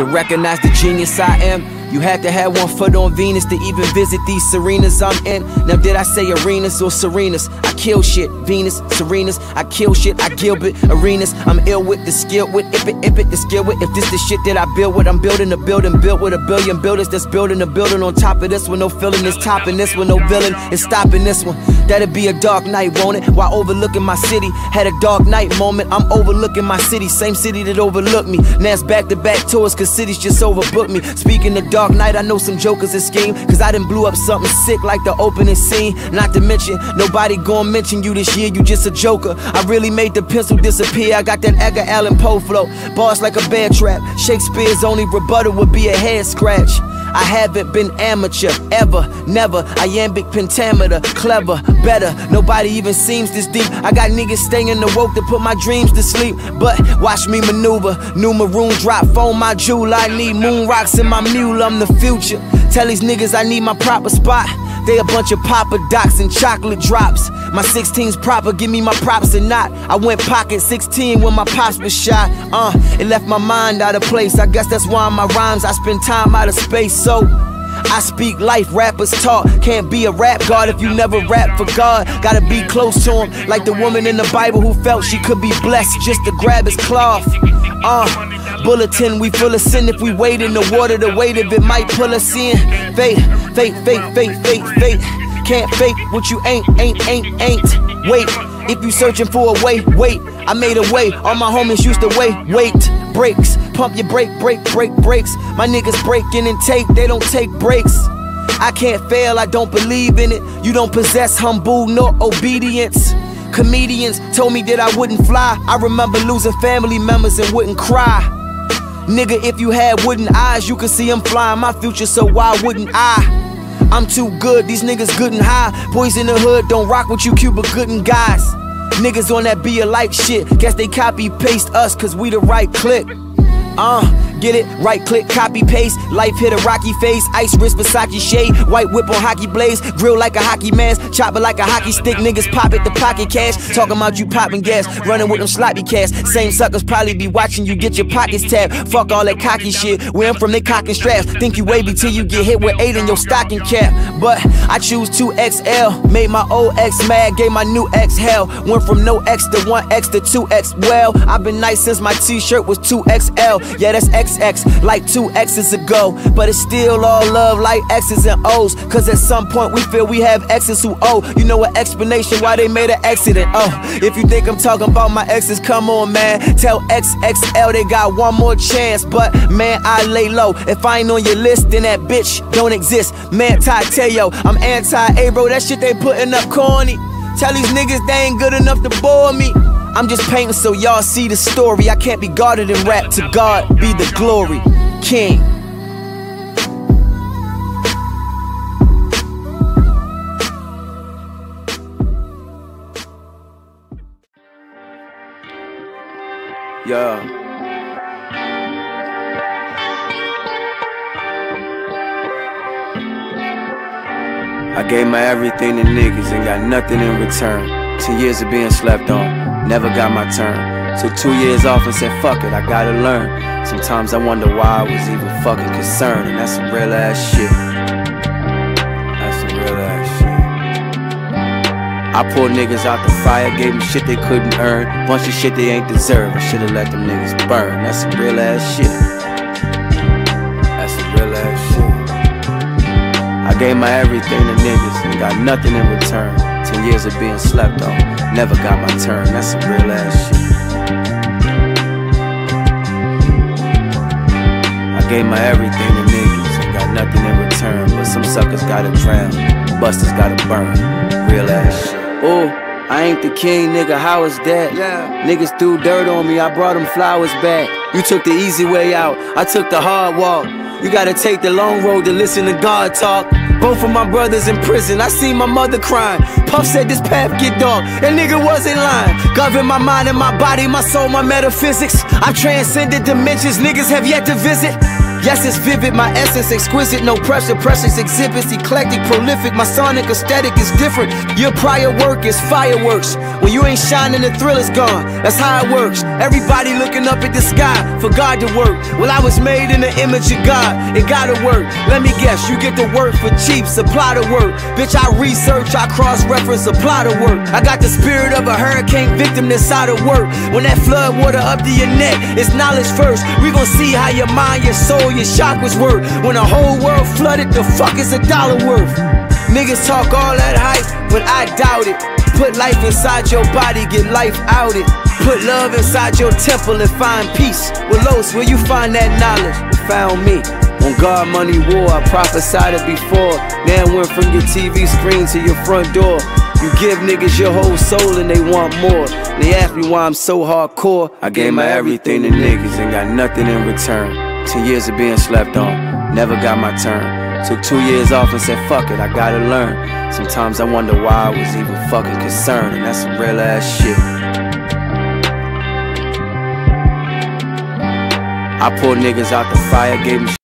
To recognize the genius I am, you had to have one foot on Venus to even visit these Serenas I'm in. Now did I say arenas or Serenas? I kill shit, Venus, Serenas, I kill shit, I Gilbert, arenas. I'm ill with the skill with, if it, the skill with. If this the shit that I build with, I'm building a building, built with a billion builders that's building a building on top of this one. No feeling is topping this one, no villain is stopping this one. That'd be a dark night, won't it? While overlooking my city, had a dark night moment, I'm overlooking my city, same city that overlooked me. Now it's back to back tours cause cities just overbooked me. Speaking of dark night, I know some jokers that scheme, cause I done blew up something sick like the opening scene. Not to mention, nobody gon' mention you this year, you just a joker. I really made the pencil disappear, I got that Edgar Allan Poe flow, bars like a bear trap. Shakespeare's only rebuttal would be a head scratch. I haven't been amateur, ever, never. Iambic pentameter, clever, better. Nobody even seems this deep. I got niggas staying awoke to put my dreams to sleep. But watch me maneuver, new maroon drop, phone my jewel. I need moon rocks in my mule, I'm the future. Tell these niggas I need my proper spot. They a bunch of Papa Docs and chocolate drops. My 16's proper, give me my props or not. I went pocket 16 when my pops was shot. It left my mind out of place. I guess that's why in my rhymes I spend time out of space. So I speak life, rappers talk. Can't be a rap god if you never rap for God. Gotta be close to him, like the woman in the Bible who felt she could be blessed just to grab his cloth. Bulletin, we full of sin. If we wade in the water, the weight of it might pull us in. Fate, fate, fate, fate, fate, fate. Can't fake what you ain't. Wait, if you searching for a way, wait. I made a way, all my homies used to wait. Breaks, pump your breaks. My niggas breaking and take, they don't take breaks. I can't fail, I don't believe in it. You don't possess humble nor obedience. Comedians told me that I wouldn't fly. I remember losing family members and wouldn't cry. Nigga, if you had wooden eyes, you could see them flying my future, so why wouldn't I? I'm too good, these niggas good and high. Boys in the hood don't rock with you Cuba Gooden guys. Niggas on that be alike shit, guess they copy paste us cause we the right click. Get it? Right click, copy paste. Life hit a rocky phase. Ice wrist, Versace shade. White whip on hockey blaze. Grill like a hockey mask. Chop it like a hockey stick. Niggas pop it, the pocket cash. Talking about you popping gas. Running with them sloppy cats. Same suckers probably be watching you get your pockets tapped. Fuck all that cocky shit. Where I'm from, they cocking straps. Think you wavy till you get hit with 8 in your stocking cap. But I choose 2XL. Made my old ex mad. Gave my new ex hell. Went from no X to 1X to 2X. Well, I've been nice since my t-shirt was 2XL. Yeah, that's X. Like 2 X's ago, but it's still all love like X's and O's, cause at some point we feel we have X's who owe. You know an explanation why they made an accident. If you think I'm talking about my exes, come on man, tell XXL they got one more chance. But man, I lay low. If I ain't on your list, then that bitch don't exist. Man, Ty Teo, I'm anti-A, bro. That shit they putting up corny. Tell these niggas they ain't good enough to bore me. I'm just painting so y'all see the story. I can't be guarded in rap, to God be the glory, King. Yeah. I gave my everything to niggas and got nothing in return. 10 years of being slept on, never got my turn. Took 2 years off and said fuck it, I gotta learn. Sometimes I wonder why I was even fucking concerned. And that's some real ass shit. That's some real ass shit. I pulled niggas out the fire, gave them shit they couldn't earn. Bunch of shit they ain't deserve, I should've let them niggas burn. That's some real ass shit. That's some real ass shit. I gave my everything to niggas and got nothing in return. 10 years of being slept on, never got my turn. That's some real ass shit. I gave my everything to niggas and got nothing in return. But some suckers gotta drown, busters gotta burn. Real ass shit. Ooh. I ain't the king, nigga, how is that? Yeah. Niggas threw dirt on me, I brought them flowers back. You took the easy way out, I took the hard walk. You gotta take the long road to listen to God talk. Both of my brothers in prison, I seen my mother crying. Puff said this path get dark, that nigga wasn't lying. Govern my mind and my body, my soul, my metaphysics. I've transcended dimensions niggas have yet to visit. Yes, it's vivid, my essence exquisite, no pressure, precious exhibits, eclectic, prolific, my sonic aesthetic is different. Your prior work is fireworks, When you ain't shining, the thrill is gone. That's how it works. Everybody looking up at the sky for God to work. Well, I was made in the image of God. It gotta work. Let me guess, you get the work for cheap. Supply the work. Bitch, I research, I cross-reference, apply the work. I got the spirit of a hurricane victim that's out of work. When that flood water up to your neck, it's knowledge first. We gon' see how your mind, your soul, your chakras work. When the whole world flooded, the fuck is $1 worth? Niggas talk all that hype, but I doubt it. Put life inside your body, get life out it. Put love inside your temple and find peace. Well, Los, where you find that knowledge? You found me. On God, money, war, I prophesied it before. Now it went from your TV screen to your front door. You give niggas your whole soul and they want more. They ask me why I'm so hardcore. I gave my everything to niggas and got nothing in return. 10 years of being slept on, never got my turn. Took 2 years off and said fuck it, I gotta learn. Sometimes I wonder why I was even fucking concerned. And that's some real ass shit. I pulled niggas out the fire, gave them